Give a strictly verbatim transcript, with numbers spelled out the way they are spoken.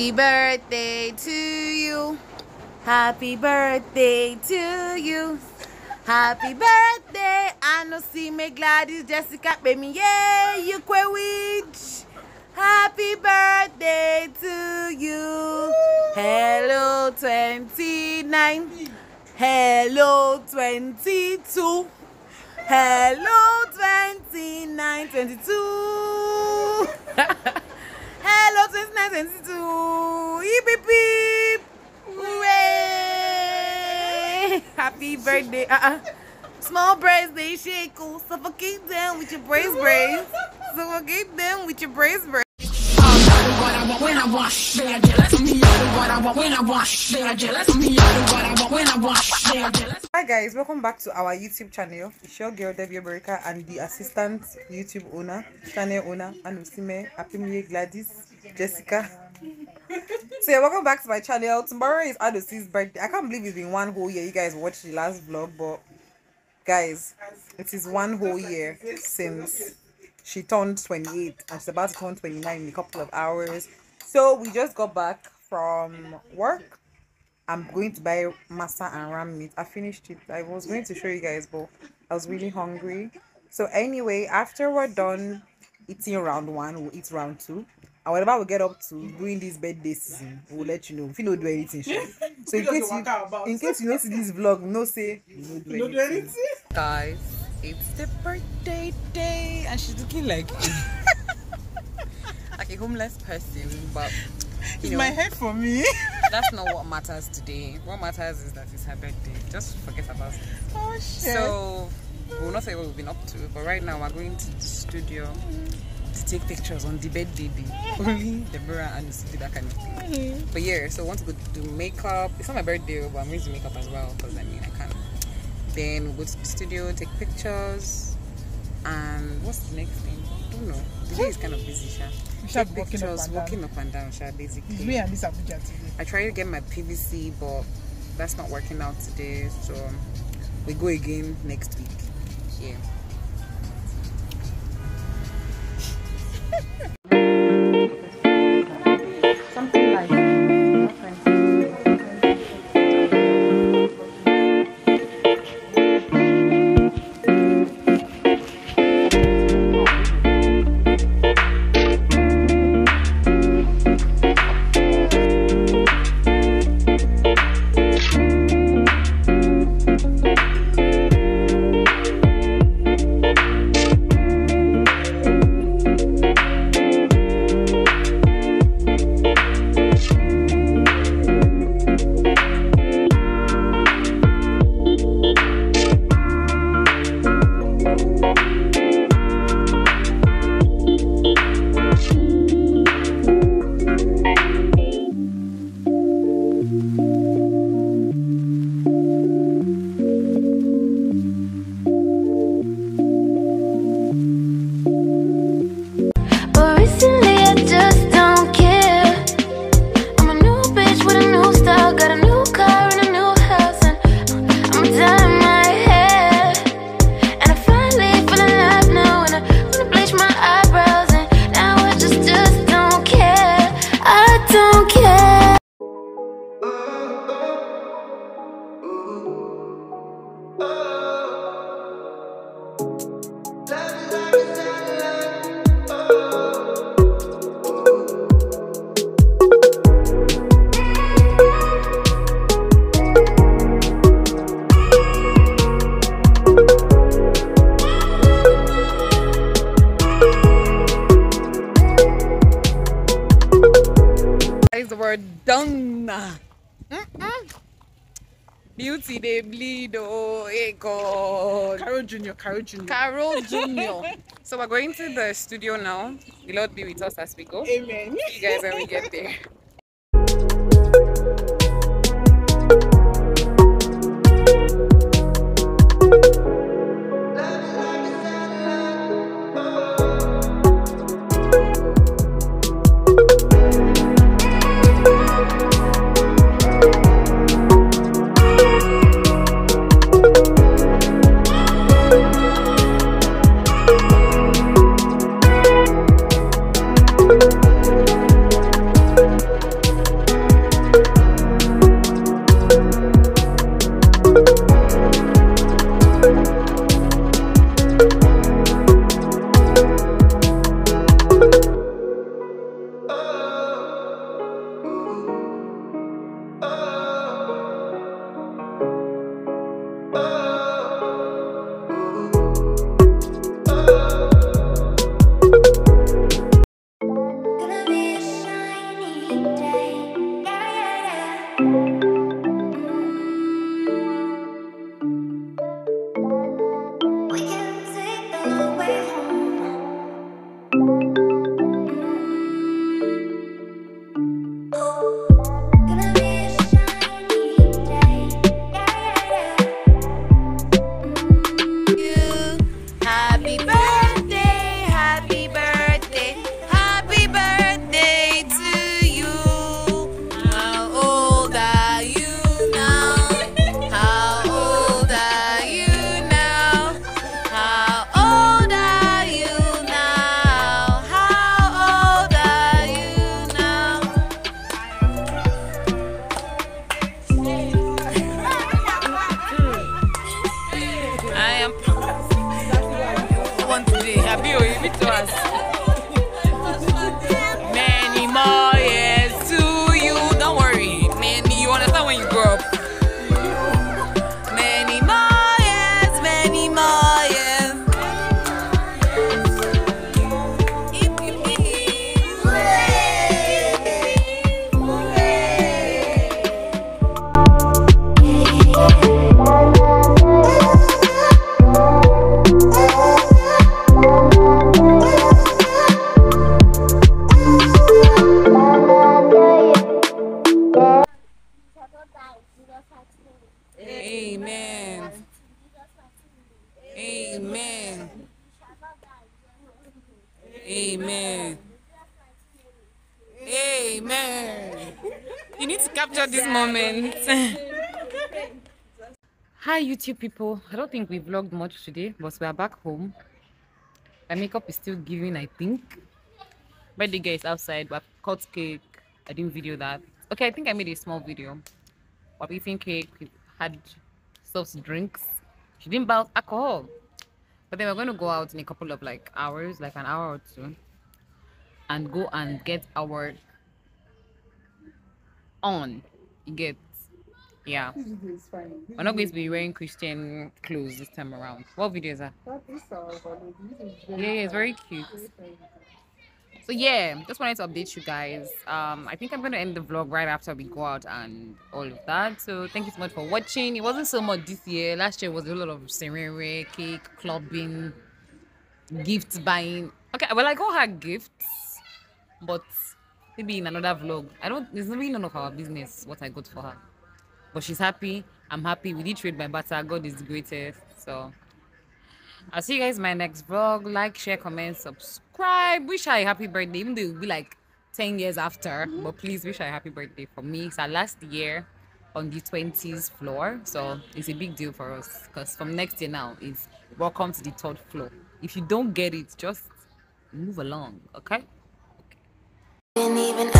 Happy birthday to you. Happy birthday to you. Happy birthday, Adosi, me Gladys Jessica, baby, yeah, you quewitch. Happy birthday to you. Hello, twenty-nine. Hello, twenty-two. Hello, twenty-nine, twenty-two. Hello, twenty-nine, twenty-two. Beep, beep, beep. Hooray! Happy birthday. Uh-uh. Small braids, they shake. Suffocate them with your brace braids. Suffocate them with your brace braids. When I wash, they are jealous. I'm the other one I want when I wash, they are jealous. I'm the other one I want when I wash, they are jealous. Hi guys, welcome back to our YouTube channel. It's your girl Debbie Obierika and the assistant YouTube owner, channel owner, and Usime, Apimie, Gladys, Jessica. So yeah, welcome back to my channel. Tomorrow is Adosi's birthday. I can't believe it's been one whole year. You guys watched the last vlog, but guys, it is one whole year since she turned twenty-eight and she's about to turn twenty-nine in a couple of hours. So we just got back from work. I'm going to buy masa and ram meat. I finished it. I was going to show you guys, but I was really hungry. So anyway, after we're done eating round one, we'll eat round two. And whatever we get up to during this birthday season, we'll let you know. If you don't do anything, sure. So in case you, in case you don't see this vlog, no say you don't do anything. Guys, it's the birthday day and she's looking like like a homeless person, but you it's know, my head for me. That's not what matters today. What matters is that it's her birthday. Just forget about it. Oh shit. So we'll not say what we've been up to, but right now we're going to the studio mm-hmm. to take pictures on the birthday day. Only Deborah and Lucy do that kind of thing. Mm-hmm. But yeah, so I want to go do makeup. It's not my birthday, but I'm going to do makeup as well because I mean I can't. Then we'll go to the studio, take pictures, and what's the next thing? I don't know. The day is kind of busy, Sha. Take pictures, walking up and down, Sha, basically. Me and Miss Abuja today. I tried to get my P V C, but that's not working out today, so we go again next week. Yeah. We're done. Mm-mm. Beauty, they bleed. Oh, hey God. Carol Junior, Carol Junior, Carol Junior. So we're going to the studio now. The Lord be with us as we go. Amen. See you guys when we get there. Thank you. Hi YouTube people, I don't think we vlogged much today, but we are back home. My makeup is still giving, I think. Birthday girl is outside, we have cut cake. I didn't video that. Okay, I think I made a small video. We're eating cake, we had soft drinks. She didn't buy alcohol. But then we're going to go out in a couple of like hours, like an hour or two, and go and get our on. You get. Yeah, it's funny. We're not going to be wearing Christian clothes this time around. What video is that? Yeah, it's very cute. So yeah, just wanted to update you guys. Um, I think I'm going to end the vlog right after we go out and all of that. So thank you so much for watching. It wasn't so much this year. Last year was a lot of serere, cake, clubbing, gift buying. Okay, well I got her gifts, but maybe in another vlog. I don't. It's really none of our business what I got for her. But she's happy. I'm happy. We did trade by butter. God is the greatest. So I'll see you guys in my next vlog. Like, share, comment, subscribe. Wish her a happy birthday. Even though it will be like ten years after. But please wish her a happy birthday for me. It's our last year on the twentieth floor. So it's a big deal for us. Because from next year now, it's welcome to the third floor. If you don't get it, just move along. Okay? Okay.